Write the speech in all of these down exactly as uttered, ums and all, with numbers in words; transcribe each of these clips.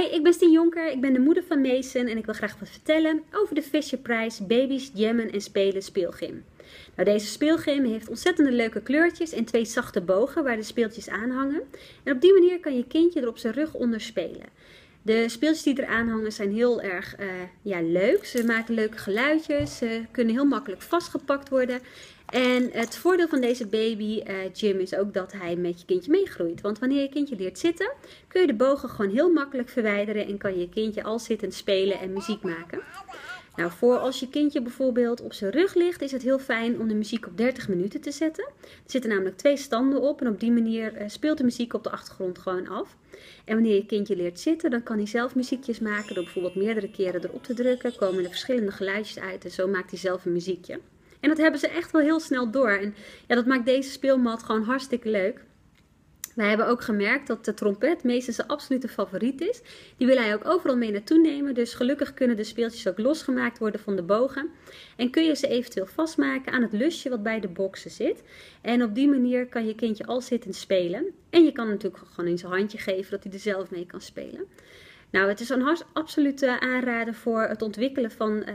Hoi, ik ben Stieneke Jonker, ik ben de moeder van Mason en ik wil graag wat vertellen over de Fisher-Price Baby's Jammen en Spelen speelgym. Nou, deze speelgym heeft ontzettend leuke kleurtjes en twee zachte bogen waar de speeltjes aan hangen. En op die manier kan je kindje er op zijn rug onder spelen. De speeltjes die eraan hangen zijn heel erg uh, ja, leuk. Ze maken leuke geluidjes, ze kunnen heel makkelijk vastgepakt worden. En het voordeel van deze baby uh, gym is ook dat hij met je kindje meegroeit. Want wanneer je kindje leert zitten, kun je de bogen gewoon heel makkelijk verwijderen en kan je kindje al zittend spelen en muziek maken. Nou, voor als je kindje bijvoorbeeld op zijn rug ligt, is het heel fijn om de muziek op dertig minuten te zetten. Er zitten namelijk twee standen op en op die manier speelt de muziek op de achtergrond gewoon af. En wanneer je kindje leert zitten, dan kan hij zelf muziekjes maken door bijvoorbeeld meerdere keren erop te drukken. Komen er verschillende geluidjes uit en zo maakt hij zelf een muziekje. En dat hebben ze echt wel heel snel door. En ja, dat maakt deze speelmat gewoon hartstikke leuk. Wij hebben ook gemerkt dat de trompet meestal zijn absolute favoriet is. Die wil hij ook overal mee naartoe nemen. Dus gelukkig kunnen de speeltjes ook losgemaakt worden van de bogen. En kun je ze eventueel vastmaken aan het lusje wat bij de boxen zit. En op die manier kan je kindje al zittend spelen. En je kan natuurlijk gewoon in zijn handje geven dat hij er zelf mee kan spelen. Nou, het is een absolute aanrader voor het ontwikkelen van uh,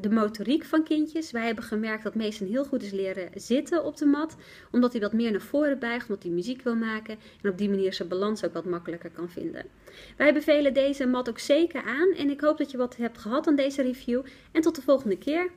de motoriek van kindjes. Wij hebben gemerkt dat Mason heel goed is leren zitten op de mat. Omdat hij wat meer naar voren buigt, omdat hij muziek wil maken. En op die manier zijn balans ook wat makkelijker kan vinden. Wij bevelen deze mat ook zeker aan. En ik hoop dat je wat hebt gehad aan deze review. En tot de volgende keer.